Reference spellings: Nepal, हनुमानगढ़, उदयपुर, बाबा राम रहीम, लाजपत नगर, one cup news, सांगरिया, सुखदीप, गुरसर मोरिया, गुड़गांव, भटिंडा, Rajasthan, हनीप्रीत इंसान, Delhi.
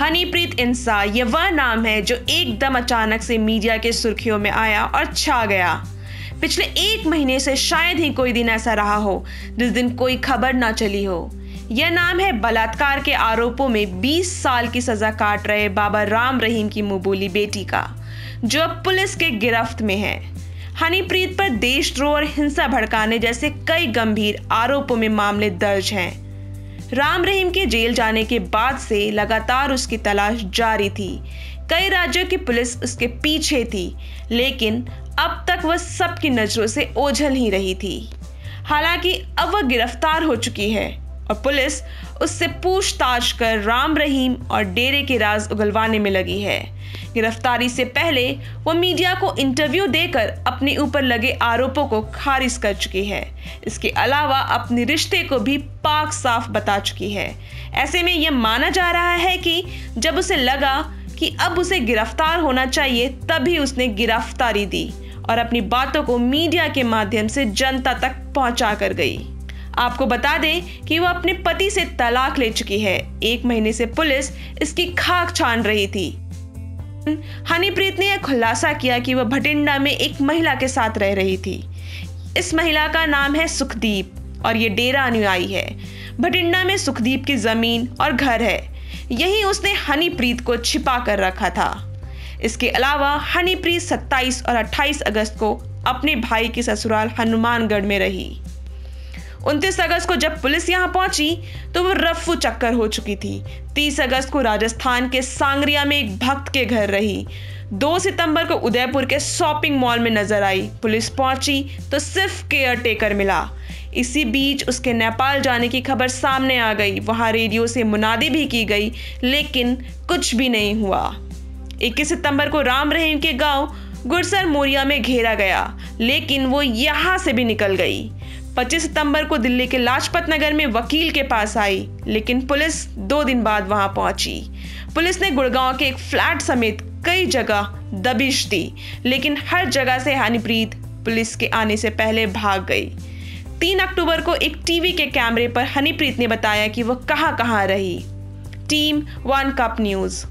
हनीप्रीत इंसान, ये वह नाम है जो एकदम अचानक से मीडिया के सुर्खियों में आया और छा गया। पिछले एक महीने से शायद ही कोई दिन ऐसा रहा हो जिस दिन कोई खबर ना चली हो। यह नाम है बलात्कार के आरोपों में 20 साल की सजा काट रहे बाबा राम रहीम की मुंबोली बेटी का, जो अब पुलिस के गिरफ्त में है। हनीप्रीत पर देशद्रोह और हिंसा भड़काने जैसे कई गंभीर आरोपों में मामले दर्ज हैं। राम रहीम के जेल जाने के बाद से लगातार उसकी तलाश जारी थी। कई राज्यों की पुलिस उसके पीछे थी, लेकिन अब तक वह सबकी नजरों से ओझल ही रही थी। हालांकि अब वह गिरफ्तार हो चुकी है और पुलिस उससे पूछताछ कर राम रहीम और डेरे के राज उगलवाने में लगी है। गिरफ्तारी से पहले वो मीडिया को इंटरव्यू देकर अपने ऊपर लगे आरोपों को खारिज कर चुकी है। इसके अलावा अपने रिश्ते को भी पाक साफ बता चुकी है। ऐसे में यह माना जा रहा है कि जब उसे लगा कि अब उसे गिरफ्तार होना चाहिए, तभी उसने गिरफ्तारी दी और अपनी बातों को मीडिया के माध्यम से जनता तक पहुँचा कर गई। आपको बता दें कि वह अपने पति से तलाक ले चुकी है। एक महीने से पुलिस इसकी खाक छान रही थी। हनीप्रीत ने यह खुलासा किया कि वह भटिंडा में एक महिला के साथ रह रही थी। इस महिला का नाम है सुखदीप और ये डेरा अनुयायी है। भटिंडा में सुखदीप की जमीन और घर है। यहीं उसने हनीप्रीत को छिपा कर रखा था। इसके अलावा हनीप्रीत 27 और 28 अगस्त को अपने भाई के ससुराल हनुमानगढ़ में रही। 29 अगस्त को जब पुलिस यहां पहुंची तो वो रफ्फू चक्कर हो चुकी थी। 30 अगस्त को राजस्थान के सांगरिया में एक भक्त के घर रही। 2 सितंबर को उदयपुर के शॉपिंग मॉल में नजर आई। पुलिस पहुंची तो सिर्फ केयर टेकर मिला। इसी बीच उसके नेपाल जाने की खबर सामने आ गई। वहां रेडियो से मुनादी भी की गई, लेकिन कुछ भी नहीं हुआ। 21 सितंबर को राम रहीम के गाँव गुरसर मोरिया में घेरा गया, लेकिन वो यहाँ से भी निकल गई। 25 सितंबर को दिल्ली के लाजपत नगर में वकील के पास आई, लेकिन पुलिस 2 दिन बाद वहां पहुंची। पुलिस ने गुड़गांव के एक फ्लैट समेत कई जगह दबिश दी, लेकिन हर जगह से हनीप्रीत पुलिस के आने से पहले भाग गई। 3 अक्टूबर को एक टीवी के कैमरे पर हनीप्रीत ने बताया कि वह कहां रही। Team 1 cup news.